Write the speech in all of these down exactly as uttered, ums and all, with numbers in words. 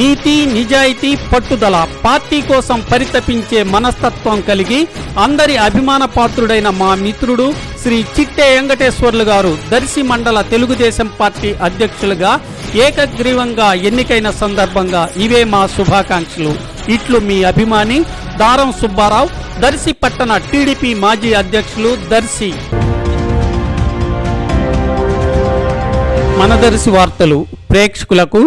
నీతి నిజాయితీ పట్టుదల పార్టీ కోసం పరితపించే మనస్తత్వం కలిగి అందరి అభిమాన పాత్రుడైన మా మిత్రుడు శ్రీ చిట్టే వెంకటేశ్వర్లు గారు దర్శి మండల తెలుగుదేశం పార్టీ అధ్యక్షులుగా ఏకగ్రీవంగా ఎన్నికైన సందర్భంగా ఇవే మా శుభాకాంక్షలు. ఇట్లు మీ అభిమాని దారం సుబ్బారావు, దర్శి పట్టణ టీడీపీ మాజీ అధ్యక్షులు, దర్శి. మన దర్శి వార్తలు ప్రేక్షకులకు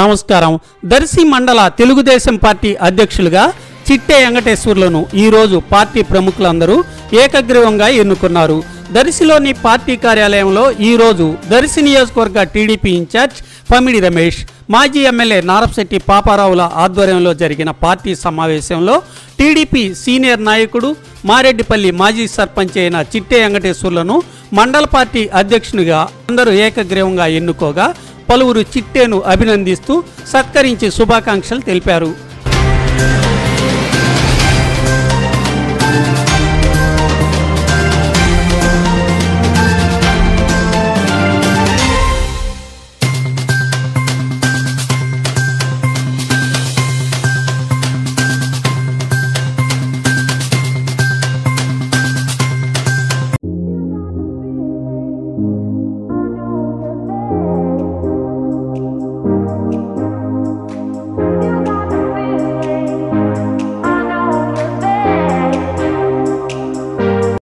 నమస్కారం. దర్శి మండల తెలుగుదేశం పార్టీ అధ్యక్షులుగా చిట్టే వెంకటేశ్వర్లను ఈరోజు పార్టీ ప్రముఖులందరూ ఏకగ్రీవంగా ఎన్నుకున్నారు. దర్శిలోని పార్టీ కార్యాలయంలో ఈరోజు దర్శి నియోజకవర్గ టీడీపీ ఇన్ఛార్జ్ పమిడి రమేష్, మాజీ ఎమ్మెల్యే నారపశెట్టి పాపారావుల ఆధ్వర్యంలో జరిగిన పార్టీ సమావేశంలో టీడీపీ సీనియర్ నాయకుడు మారెడ్డిపల్లి మాజీ సర్పంచ్ అయిన చిట్టే వెంకటేశ్వర్లను మండల పార్టీ అధ్యక్షునిగా అందరూ ఏకగ్రీవంగా ఎన్నుకోగా పలువురు చిట్టేను అభినందిస్తూ సత్కరించి శుభాకాంక్షలు తెలిపారు.